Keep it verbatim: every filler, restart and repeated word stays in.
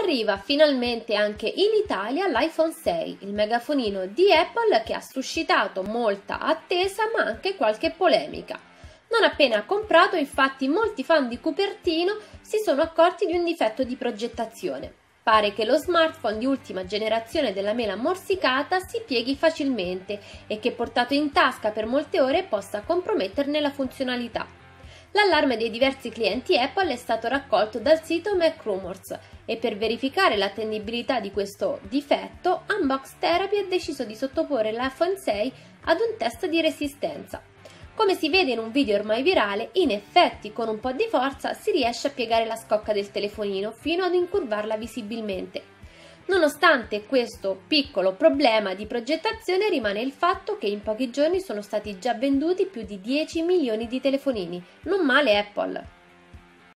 Arriva finalmente anche in Italia l'iPhone sei, il megafonino di Apple che ha suscitato molta attesa ma anche qualche polemica. Non appena comprato, infatti, molti fan di Cupertino si sono accorti di un difetto di progettazione. Pare che lo smartphone di ultima generazione della mela morsicata si pieghi facilmente e che portato in tasca per molte ore possa comprometterne la funzionalità. L'allarme dei diversi clienti Apple è stato raccolto dal sito MacRumors e per verificare l'attendibilità di questo difetto, Unbox Therapy ha deciso di sottoporre l'iPhone sei ad un test di resistenza. Come si vede in un video ormai virale, in effetti con un po' di forza si riesce a piegare la scocca del telefonino fino ad incurvarla visibilmente. Nonostante questo piccolo problema di progettazione, rimane il fatto che in pochi giorni sono stati già venduti più di dieci milioni di telefonini. Non male Apple!